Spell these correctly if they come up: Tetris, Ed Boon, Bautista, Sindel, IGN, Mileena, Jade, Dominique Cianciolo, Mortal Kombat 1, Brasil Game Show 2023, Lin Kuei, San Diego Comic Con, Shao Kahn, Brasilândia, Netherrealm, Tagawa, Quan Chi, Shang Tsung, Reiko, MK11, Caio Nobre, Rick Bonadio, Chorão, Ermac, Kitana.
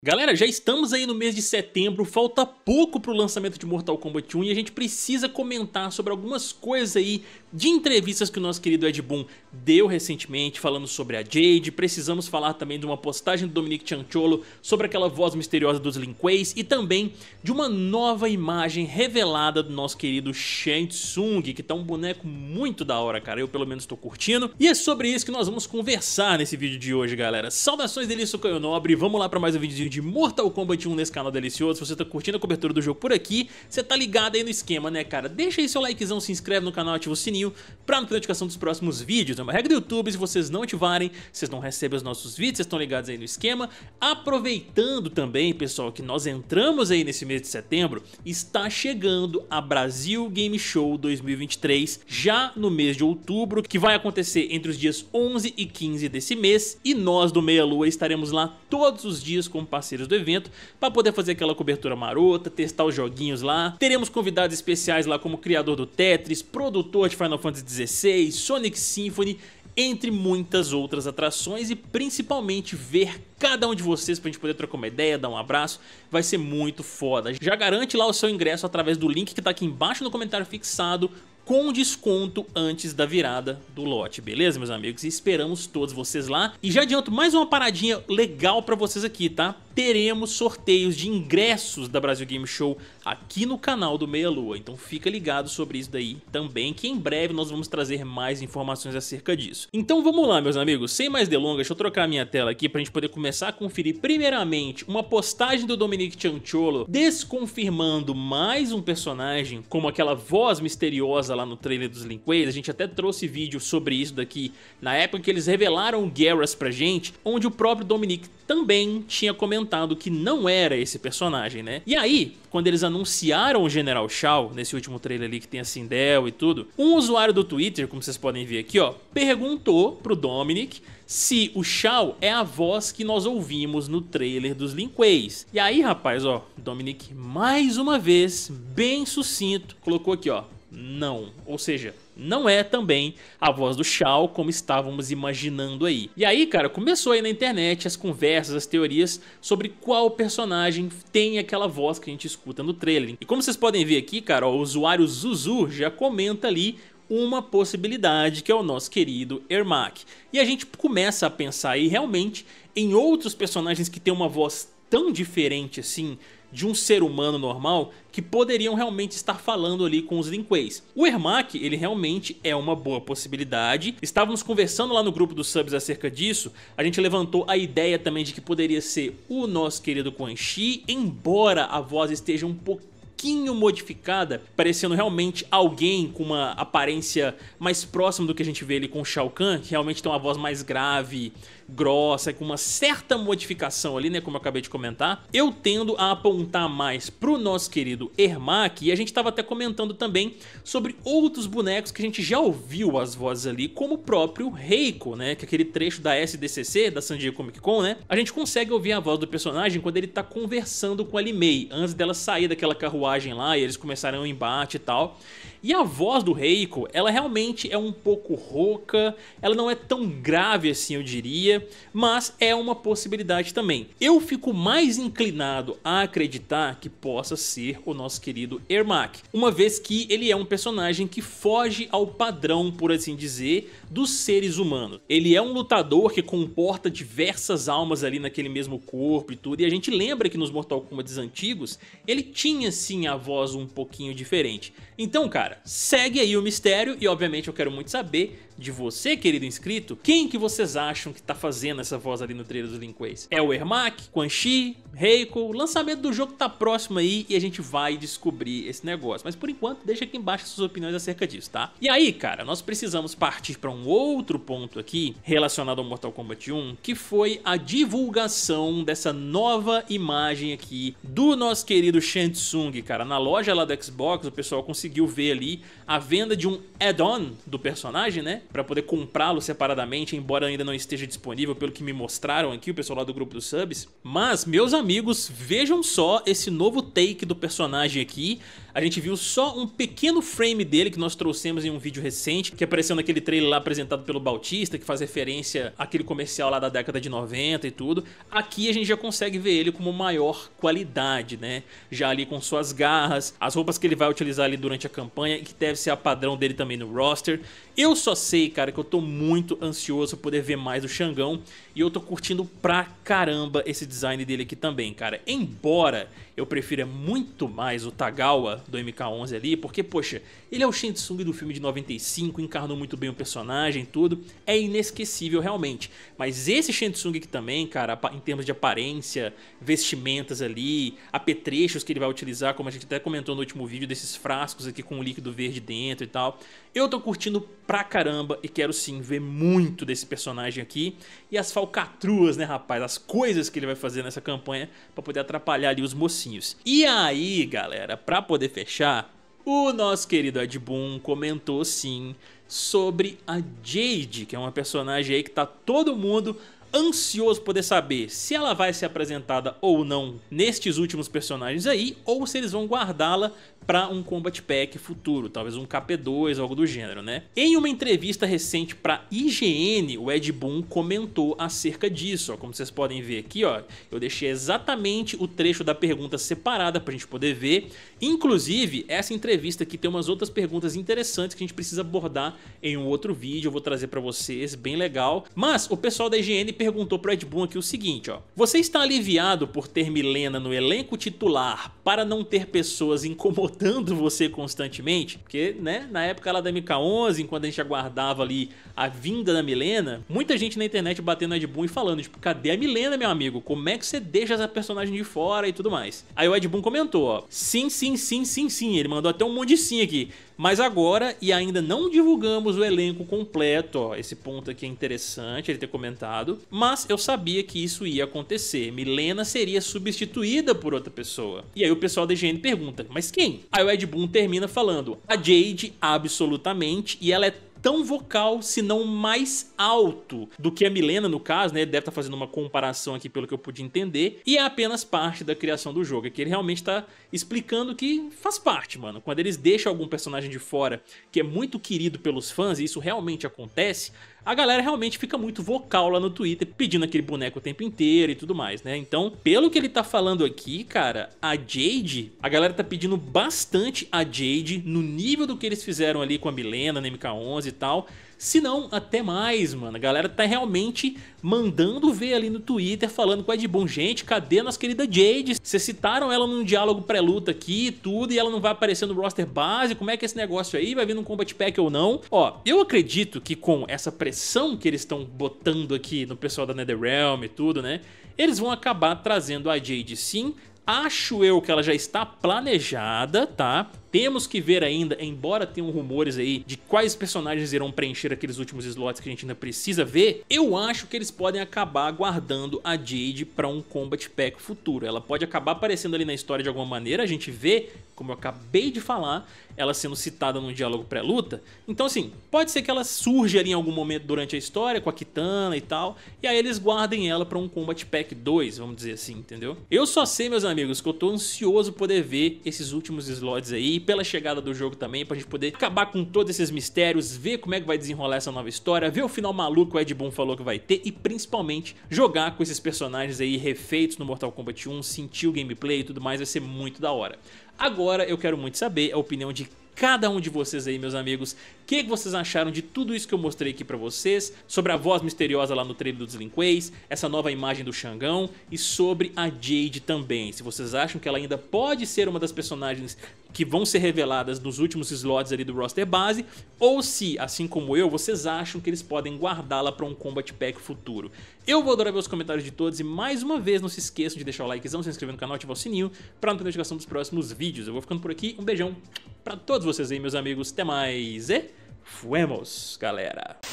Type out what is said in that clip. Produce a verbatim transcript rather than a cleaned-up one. Galera, já estamos aí no mês de setembro, falta pouco para o lançamento de Mortal Kombat um e a gente precisa comentar sobre algumas coisas aí de entrevistas que o nosso querido Ed Boon deu recentemente, falando sobre a Jade. Precisamos falar também de uma postagem do Dominique Cianciolo sobre aquela voz misteriosa dos Lin Kuei e também de uma nova imagem revelada do nosso querido Shang Tsung, que tá um boneco muito da hora, cara, eu pelo menos estou curtindo. E é sobre isso que nós vamos conversar nesse vídeo de hoje, galera. Saudações delícias, eu sou Caio Nobre, vamos lá para mais um vídeo de de Mortal Kombat um nesse canal delicioso. Se você tá curtindo a cobertura do jogo por aqui, você tá ligado aí no esquema, né, cara? Deixa aí seu likezão, se inscreve no canal, ativa o sininho pra não ter notificação dos próximos vídeos. É uma regra do YouTube, se vocês não ativarem, vocês não recebem os nossos vídeos, vocês estão ligados aí no esquema. Aproveitando também, pessoal, que nós entramos aí nesse mês de setembro, está chegando a Brasil Game Show dois mil e vinte e três, já no mês de outubro, que vai acontecer entre os dias onze e quinze desse mês, e nós do Meia Lua estaremos lá todos os dias com parceiros do evento, para poder fazer aquela cobertura marota, testar os joguinhos lá. Teremos convidados especiais lá como criador do Tetris, produtor de Final Fantasy dezesseis, Sonic Symphony, entre muitas outras atrações, e principalmente ver cada um de vocês pra gente poder trocar uma ideia, dar um abraço, vai ser muito foda. Já garante lá o seu ingresso através do link que tá aqui embaixo no comentário fixado, com desconto antes da virada do lote, beleza, meus amigos? E esperamos todos vocês lá. E já adianto mais uma paradinha legal pra vocês aqui, tá? Teremos sorteios de ingressos da Brasil Game Show aqui no canal do Meia Lua, então fica ligado sobre isso daí também, que em breve nós vamos trazer mais informações acerca disso. Então vamos lá, meus amigos, sem mais delongas, deixa eu trocar a minha tela aqui pra gente poder começar a conferir primeiramente uma postagem do Dominique Cianciolo desconfirmando mais um personagem, como aquela voz misteriosa lá no trailer dos Lin Kuei. A gente até trouxe vídeo sobre isso daqui na época que eles revelaram o Garrus pra gente, onde o próprio Dominique também tinha comentado que não era esse personagem, né? E aí, quando eles anunciaram o General Shao, nesse último trailer ali que tem a Sindel e tudo, um usuário do Twitter, como vocês podem ver aqui, ó, perguntou pro Dominique se o Shao é a voz que nós ouvimos no trailer dos Lin Kuei. E aí, rapaz, ó, Dominique, mais uma vez, bem sucinto, colocou aqui, ó, não, ou seja, não é também a voz do Shao como estávamos imaginando aí. E aí, cara, começou aí na internet as conversas, as teorias sobre qual personagem tem aquela voz que a gente escuta no trailer. E como vocês podem ver aqui, cara, ó, o usuário Zuzu já comenta ali uma possibilidade, que é o nosso querido Ermac. E a gente começa a pensar aí realmente em outros personagens que tem uma voz tão diferente assim de um ser humano normal, que poderiam realmente estar falando ali com os Lin Kuei. O Ermac, ele realmente é uma boa possibilidade. Estávamos conversando lá no grupo dos subs acerca disso. A gente levantou a ideia também de que poderia ser o nosso querido Quan Chi, embora a voz esteja um pouquinho modificada, parecendo realmente alguém com uma aparência mais próxima do que a gente vê ali com o Shao Kahn, que realmente tem uma voz mais grave, grossa, com uma certa modificação ali, né, como eu acabei de comentar. Eu tendo a apontar mais pro nosso querido Ermac, e a gente tava até comentando também sobre outros bonecos que a gente já ouviu as vozes ali, como o próprio Reiko, né, que é aquele trecho da S D C C, da San Diego Comic Con, né, a gente consegue ouvir a voz do personagem quando ele tá conversando com a Limei, antes dela sair daquela carruagem lá e eles começaram um embate e tal. E a voz do Reiko, ela realmente é um pouco rouca, ela não é tão grave assim, eu diria, mas é uma possibilidade também. Eu fico mais inclinado a acreditar que possa ser o nosso querido Ermac, uma vez que ele é um personagem que foge ao padrão, por assim dizer, dos seres humanos. Ele é um lutador que comporta diversas almas ali naquele mesmo corpo e tudo, e a gente lembra que nos Mortal Kombat antigos ele tinha sim a voz um pouquinho diferente. Então, cara, segue aí o mistério e obviamente eu quero muito saber de você, querido inscrito, quem que vocês acham que tá fazendo essa voz ali no trailer dos Lin Kuei? É o Ermac, Quan Chi, Reiko? O lançamento do jogo tá próximo aí e a gente vai descobrir esse negócio, mas por enquanto deixa aqui embaixo suas opiniões acerca disso, tá? E aí, cara, nós precisamos partir para um outro ponto aqui relacionado ao Mortal Kombat um, que foi a divulgação dessa nova imagem aqui do nosso querido Shang Tsung. Cara, na loja lá do Xbox, o pessoal conseguiu ver ali a venda de um add-on do personagem, né, pra poder comprá-lo separadamente, embora ainda não esteja disponível, pelo que me mostraram aqui o pessoal lá do grupo dos subs. Mas, meus amigos, amigos, vejam só esse novo take do personagem aqui. A gente viu só um pequeno frame dele que nós trouxemos em um vídeo recente, que apareceu naquele trailer lá apresentado pelo Bautista, que faz referência àquele comercial lá da década de noventa e tudo. Aqui a gente já consegue ver ele como maior qualidade, né? Já ali com suas garras, as roupas que ele vai utilizar ali durante a campanha e que deve ser a padrão dele também no roster. Eu só sei, cara, que eu tô muito ansioso por poder ver mais do Xangão e eu tô curtindo pra caramba esse design dele aqui também, cara. Embora eu prefira muito mais o Tagawa do M K onze ali, porque, poxa, ele é o Shang Tsung do filme de noventa e cinco, encarnou muito bem o personagem e tudo, é inesquecível realmente. Mas esse Shang Tsung aqui também, cara, em termos de aparência, vestimentas ali, apetrechos que ele vai utilizar, como a gente até comentou no último vídeo, desses frascos aqui com o líquido verde dentro e tal, eu tô curtindo pra caramba e quero sim ver muito desse personagem aqui e as falcatruas, né, rapaz, as coisas que ele vai fazer nessa campanha pra poder atrapalhar ali os mocinhos. E aí, galera, pra poder fechar, o nosso querido Ed Boon comentou sim sobre a Jade, que é uma personagem aí que tá todo mundo ansioso poder saber se ela vai ser apresentada ou não nestes últimos personagens aí, ou se eles vão guardá-la para um Combat Pack futuro, talvez um K P dois, algo do gênero, né? Em uma entrevista recente para I G N, o Ed Boon comentou acerca disso, ó, como vocês podem ver aqui, ó, eu deixei exatamente o trecho da pergunta separada para a gente poder ver. Inclusive, essa entrevista aqui tem umas outras perguntas interessantes que a gente precisa abordar em um outro vídeo, eu vou trazer para vocês, bem legal. Mas o pessoal da I G N perguntou pro Ed Boon aqui o seguinte, ó: você está aliviado por ter Mileena no elenco titular para não ter pessoas incomodando você constantemente? Porque, né, na época lá da M K onze, enquanto a gente aguardava ali a vinda da Mileena, muita gente na internet batendo no Ed Boon e falando, tipo, cadê a Mileena, meu amigo? Como é que você deixa essa personagem de fora e tudo mais? Aí o Ed Boon comentou, ó: sim, sim, sim, sim, sim, ele mandou até um monte de sim aqui, mas agora, e ainda não divulgamos o elenco completo, ó, esse ponto aqui é interessante ele ter comentado, mas eu sabia que isso ia acontecer, Mileena seria substituída por outra pessoa. E aí o pessoal da I G N pergunta, mas quem? Aí o Ed Boon termina falando, a Jade, absolutamente, e ela é tão vocal, se não mais alto do que a Mileena no caso, né? Ele deve estar fazendo uma comparação aqui pelo que eu pude entender, e é apenas parte da criação do jogo, é que ele realmente está explicando que faz parte, mano, quando eles deixam algum personagem de fora que é muito querido pelos fãs, e isso realmente acontece, a galera realmente fica muito vocal lá no Twitter, pedindo aquele boneco o tempo inteiro e tudo mais, né? Então, pelo que ele tá falando aqui, cara, a Jade, a galera tá pedindo bastante a Jade no nível do que eles fizeram ali com a Mileena na M K onze e tal, se não até mais, mano. A galera tá realmente mandando ver ali no Twitter, falando com o Ed Boon, gente, cadê a nossa querida Jade? Vocês citaram ela num diálogo pré-luta aqui e tudo, e ela não vai aparecer no roster base, como é que é esse negócio aí? Vai vir num Combat Pack ou não? Ó, eu acredito que com essa pressão que eles estão botando aqui no pessoal da Netherrealm e tudo, né, eles vão acabar trazendo a Jade sim. Acho eu que ela já está planejada, tá? Temos que ver ainda, embora tenham rumores aí de quais personagens irão preencher aqueles últimos slots que a gente ainda precisa ver, eu acho que eles podem acabar guardando a Jade para um Combat Pack futuro. Ela pode acabar aparecendo ali na história de alguma maneira, a gente vê, como eu acabei de falar, ela sendo citada num diálogo pré-luta. Então, assim, pode ser que ela surja ali em algum momento durante a história, com a Kitana e tal, e aí eles guardem ela para um Combat Pack dois, vamos dizer assim, entendeu? Eu só sei, meus amigos, amigos, que eu tô ansioso poder ver esses últimos slots aí, e pela chegada do jogo também, pra gente poder acabar com todos esses mistérios, ver como é que vai desenrolar essa nova história, ver o final maluco que o Ed Boon falou que vai ter, e principalmente jogar com esses personagens aí refeitos no Mortal Kombat um, sentir o gameplay e tudo mais, vai ser muito da hora. Agora eu quero muito saber a opinião de cada um de vocês aí, meus amigos. O que vocês acharam de tudo isso que eu mostrei aqui pra vocês? Sobre a voz misteriosa lá no trailer dos Lin Kuei, essa nova imagem do Xangão e sobre a Jade também. Se vocês acham que ela ainda pode ser uma das personagens que vão ser reveladas nos últimos slots ali do roster base, ou se, assim como eu, vocês acham que eles podem guardá-la pra um Combat Pack futuro. Eu vou adorar ver os comentários de todos e, mais uma vez, não se esqueçam de deixar o likezão, se inscrever no canal, ativar o sininho pra não ter notificação dos próximos vídeos. Eu vou ficando por aqui, um beijão pra todos vocês aí, meus amigos, até mais e fuemos, galera!